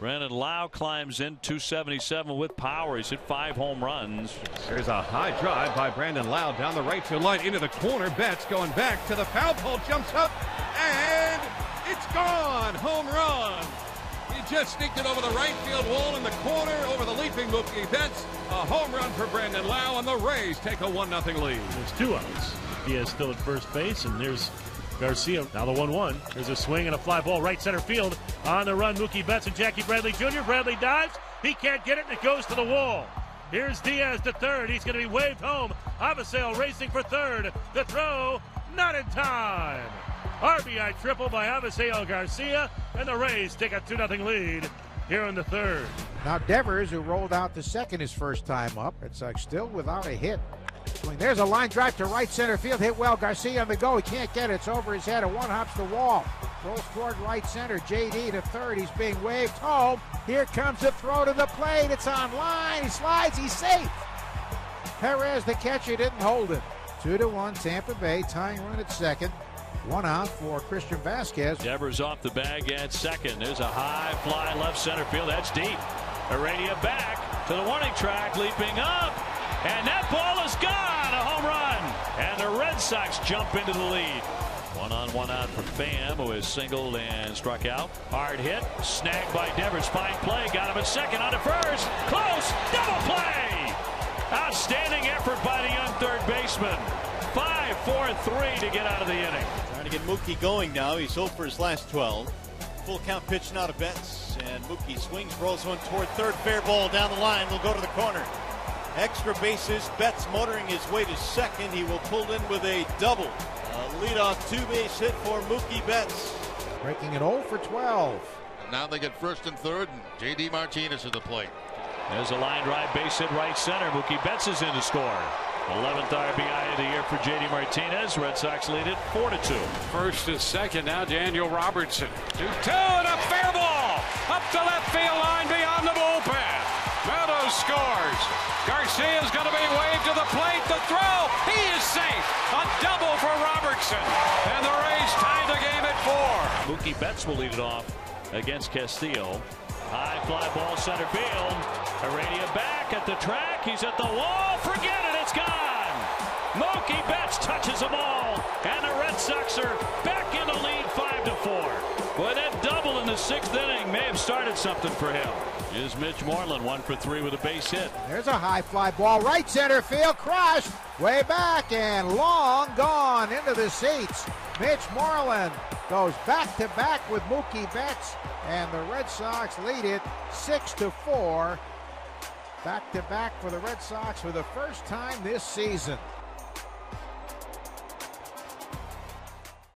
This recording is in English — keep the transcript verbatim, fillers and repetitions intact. Brandon Lowe climbs in, two seventy-seven with power. He's hit five home runs. There's a high drive by Brandon Lowe down the right field line into the corner. Betts going back to the foul pole, jumps up, and it's gone. Home run. He just sneaked it over the right field wall in the corner over the leaping Mookie Betts. A home run for Brandon Lowe, and the Rays take a one nothing lead. There's two outs. Diaz still at first base, and there's Garcia. Now the one one. There's a swing and a fly ball right center field. On the run, Mookie Betts and Jackie Bradley Junior Bradley dives. He can't get it, and it goes to the wall. Here's Diaz to third. He's going to be waved home. Abascal racing for third. The throw, not in time. R B I triple by Abascal Garcia, and the Rays take a two nothing lead here in the third. Now Devers, who rolled out the second his first time up, it's like still without a hit. There's a line drive to right center field, hit well. Garcia on the go, he can't get it, it's over his head, and one hops the wall. Rolls toward right center, J D to third, he's being waved home. Here comes the throw to the plate, it's on line, he slides, he's safe. Perez, the catcher, didn't hold it. Two to one, Tampa Bay, tying run at second. One out for Christian Vasquez. Devers off the bag at second. There's a high fly left center field, that's deep. Aradia back to the warning track, leaping up. And that ball is gone, a home run. And the Red Sox jump into the lead. One on, one out for Pham, who is singled and struck out. Hard hit, snagged by Devers, fine play, got him at second, on to first, close, double play. Outstanding effort by the young third baseman. Five, four, three to get out of the inning. Trying to get Mookie going now, he's zero for his last twelve. Full count pitch now to Betts, and Mookie swings, rolls one toward third, fair ball down the line, will go to the corner. Extra bases, Betts motoring his way to second. He will pull in with a double. A leadoff two-base hit for Mookie Betts. Breaking it oh for twelve. And now they get first and third, and J D Martinez at the plate. There's a line drive, base hit right center. Mookie Betts is in to score. eleventh R B I of the year for J D Martinez. Red Sox lead it four to two. First to second, now Daniel Robertson. two two and a fair ball. Up the left field line beyond the bullpen. Meadows scores. Garcia's going to be waved to the plate. The throw. He is safe. A double for Robertson. And the Rays tie the game at four. Mookie Betts will lead it off against Castillo. High fly ball center field. Aradia back at the track. He's at the wall. Forget it. It's gone. Mookie Betts touches the ball. And the Red Sox are back in the lead five to four. Boy, that double in the sixth inning may have started something for him. Here's Mitch Moreland, one for three with a base hit. There's a high fly ball, right center field, crushed, way back and long gone into the seats. Mitch Moreland goes back to back with Mookie Betts, and the Red Sox lead it six to four. Back to back for the Red Sox for the first time this season.